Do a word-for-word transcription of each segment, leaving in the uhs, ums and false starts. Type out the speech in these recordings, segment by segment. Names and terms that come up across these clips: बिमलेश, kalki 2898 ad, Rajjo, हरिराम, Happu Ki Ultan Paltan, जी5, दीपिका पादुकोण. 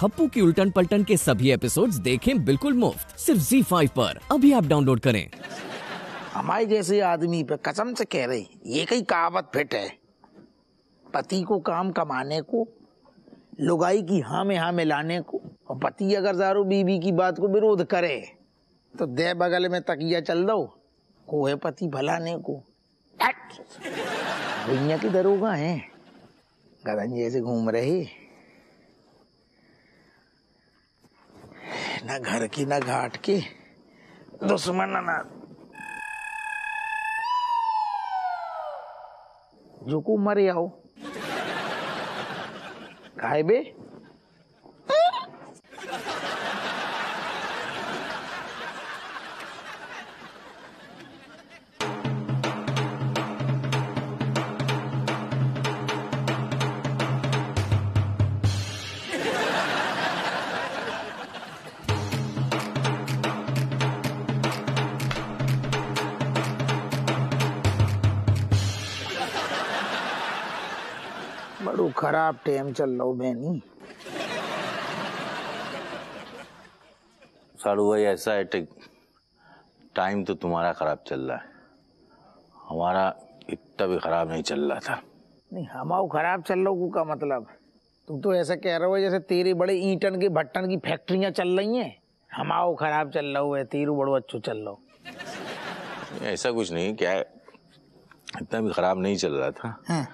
हप्पू की उल्टन पलटन के सभी एपिसोड्स देखें बिल्कुल मुफ्त, सिर्फ जी फाइव पर। अभी आप डाउनलोड करें। हमारे जैसे आदमी पे कसम से कह रहे, ये कई कहावत फिट है। पति को काम कमाने को, लुगाई की हाँ में हाँ मिलाने को, और पति अगर जारो बीबी की बात को विरोध करे तो दे बगल में तकिया चल दो, कोहे पति भलाने को। दुनिया के दरोगा हैं, गधन जैसे घूम रहे, ना घर की ना घाट की, दुश्मन ना जो को मरे आओ खाए बे। बड़ो खराब टाइम चल रहा बहनी। साड़ू भाई ऐसा है, टाइम तो तुम्हारा खराब चल रहा है, हमारा इतना भी खराब नहीं चल रहा था। नहीं हमारा खराब चल रहा हो का मतलब? तुम तो ऐसा कह रहे हो जैसे तेरे बड़े ईंटन के भट्टन की फैक्ट्रियां चल रही हैं। हमारा खराब चल रहा हुआ है, तेरू बड़ो अच्छो चल रहा। ऐसा कुछ नहीं, क्या है? इतना भी खराब नहीं चल रहा था। हाँ।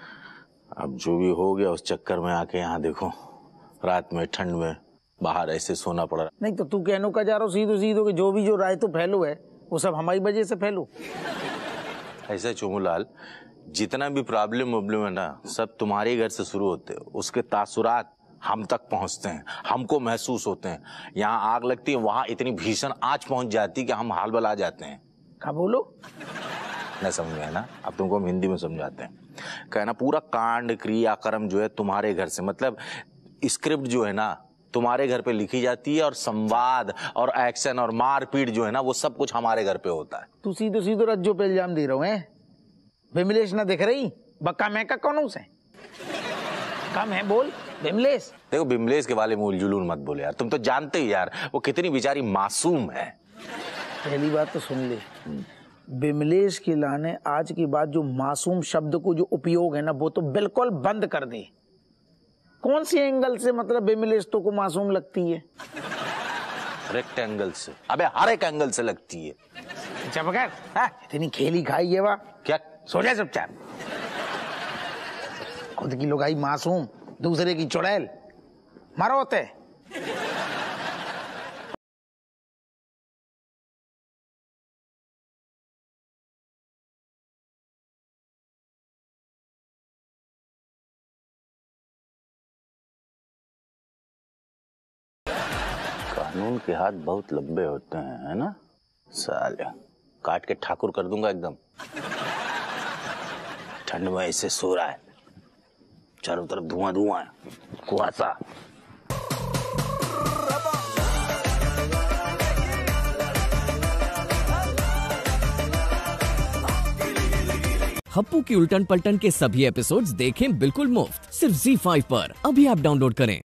अब जो भी हो गया उस चक्कर में आके यहाँ देखो, रात में ठंड में बाहर ऐसे सोना पड़ा। नहीं तो तू कहनो का जा रहा हो सीधो सीधो कि जो भी जो राय तो फैलो है वो सब हमारी वजह से फैलो। ऐसा चोमूलाल, जितना भी प्रॉब्लम वॉब्लम है ना, सब तुम्हारे घर से शुरू होते हैं, उसके तासुरात हम तक पहुँचते हैं, हमको महसूस होते हैं। यहाँ आग लगती है, वहाँ इतनी भीषण आँच पहुँच जाती है कि हम हाल बला जाते हैं। क्या बोलो ना समझे ना, अब तुमको हम हिंदी में समझाते हैं। कहना पूरा कांड क्रिया कर्म जो है तुम्हारे घर से, मतलब स्क्रिप्ट जो है ना तुम्हारे घर पे लिखी जाती है, और संवाद और एक्शन और मारपीट जो है ना वो सब कुछ हमारे घर पे होता है। तू सीधे सीधे रज्जो पे इल्जाम दे रहे हैं। बिमलेश ना दिख रही बक्का महका कौन उसे कम है बोल। बिमलेश देखो, बिमलेश के वाले मूल जुलून मत बोले यार, तुम तो जानते ही यार वो कितनी बेचारी मासूम है। पहली बात तो सुन ले, बिमलेश के लाने आज की बात जो मासूम शब्द को जो उपयोग है ना वो तो बिल्कुल बंद कर दे। कौन सी एंगल से मतलब बिमलेश तो को मासूम लगती है? रेक्ट एंगल से। अबे हर एक एंगल से लगती है। चमकर, हाँ, इतनी खेली खाई है वाह। क्या सो जाए चुपचाप। खुद की लुगाई मासूम, दूसरे की चुड़ैल, मारो होते। कानून के हाथ बहुत लंबे होते हैं, है ना साले, काट के ठाकुर कर दूंगा एकदम। ठंड में ऐसे सो रहा है, चारों तरफ धुआं धुआं कुहासा। हप्पू की उल्टन पलटन के सभी एपिसोड्स देखें बिल्कुल मुफ्त, सिर्फ जी फाइव पर। अभी आप डाउनलोड करें।